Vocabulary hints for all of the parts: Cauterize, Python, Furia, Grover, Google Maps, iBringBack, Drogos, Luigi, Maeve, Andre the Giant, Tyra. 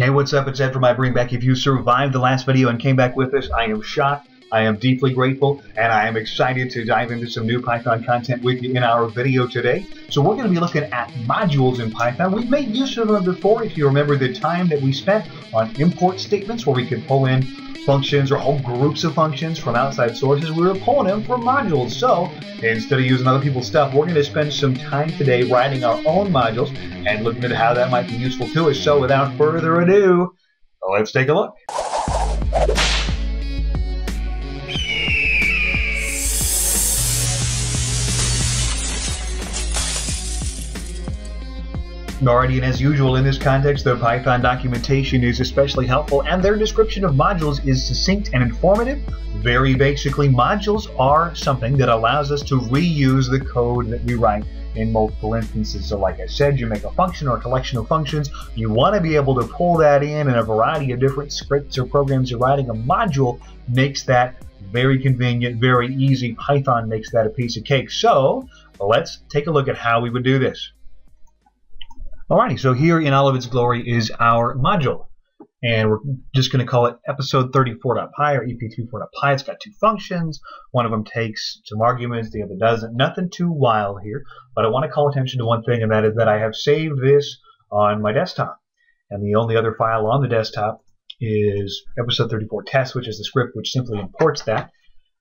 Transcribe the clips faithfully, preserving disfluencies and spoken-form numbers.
Hey, what's up? It's Ed from iBringBack. If you survived the last video and came back with us, I am shocked. I am deeply grateful, and I am excited to dive into some new Python content with you in our video today. So we're going to be looking at modules in Python. We've made use of them before, if you remember the time that we spent on import statements where we could pull in functions or whole groups of functions from outside sources. We were pulling them from modules. So instead of using other people's stuff, we're going to spend some time today writing our own modules and looking at how that might be useful to us. So without further ado, let's take a look. Alrighty, and as usual in this context, the Python documentation is especially helpful, and their description of modules is succinct and informative. Very basically, modules are something that allows us to reuse the code that we write in multiple instances. So like I said, you make a function or a collection of functions. You want to be able to pull that in in a variety of different scripts or programs you're writing. A module makes that very convenient, very easy. Python makes that a piece of cake. So let's take a look at how we would do this. Alrighty, so here in all of its glory is our module, and we're just going to call it episode thirty-four dot py or e p thirty-four dot py. It's got two functions. One of them takes some arguments, the other doesn't. Nothing too wild here, but I want to call attention to one thing, and that is that I have saved this on my desktop, and the only other file on the desktop is episode thirty-four test, which is the script which simply imports that. If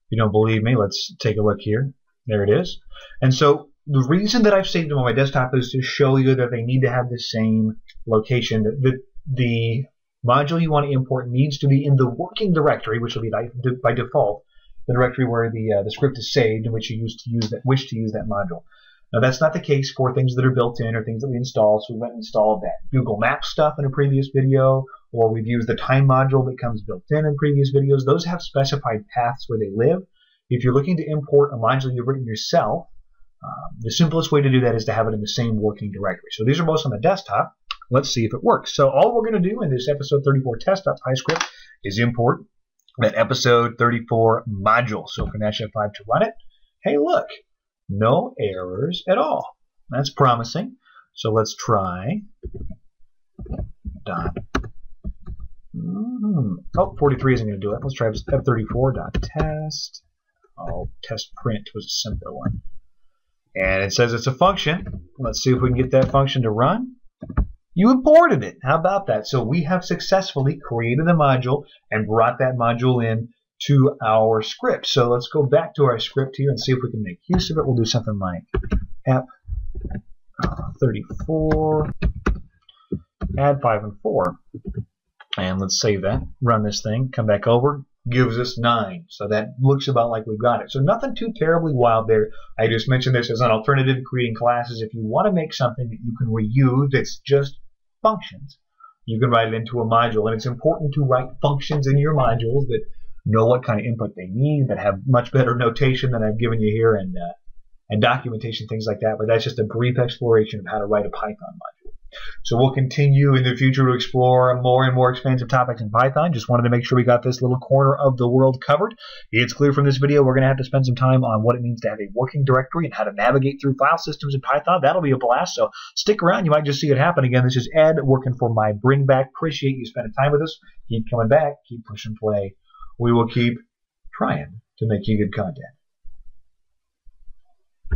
you don't believe me, let's take a look here. There it is. And so the reason that I've saved them on my desktop is to show you that they need to have the same location. The, the module you want to import needs to be in the working directory, which will be by default the directory where the uh, the script is saved, in which you used to use that wish to use that module. Now that's not the case for things that are built in or things that we install. So we went and installed that Google Maps stuff in a previous video, or we've used the time module that comes built in in previous videos. Those have specified paths where they live. If you're looking to import a module you've written yourself, Um, the simplest way to do that is to have it in the same working directory. So these are both on the desktop. Let's see if it works. So all we're going to do in this episode thirty-four test dot py script is import that episode thirty-four module. So F F to run it. Hey, look, no errors at all. That's promising. So let's try. Dot. Mm-hmm. Oh, forty-three isn't going to do it. Let's try F thirty-four dot test. Oh, test print was a simpler one. And it says it's a function. Let's see if we can get that function to run. You imported it. How about that? So we have successfully created a module and brought that module in to our script. So let's go back to our script here and see if we can make use of it. We'll do something like app thirty-four, add five and four. And let's save that, run this thing, come back over. Gives us nine. So that looks about like we've got it. So nothing too terribly wild there. I just mentioned this as an alternative to creating classes. If you want to make something that you can reuse that's just functions, you can write it into a module. And it's important to write functions in your modules that know what kind of input they need, that have much better notation than I've given you here, and, uh, and documentation, things like that. But that's just a brief exploration of how to write a Python module. So we'll continue in the future to explore more and more expansive topics in Python. Just wanted to make sure we got this little corner of the world covered. It's clear from this video we're going to have to spend some time on what it means to have a working directory and how to navigate through file systems in Python. That'll be a blast, so stick around. You might just see it happen again. This is Ed working for iBringBack. Appreciate you spending time with us. Keep coming back. Keep pushing play. We will keep trying to make you good content.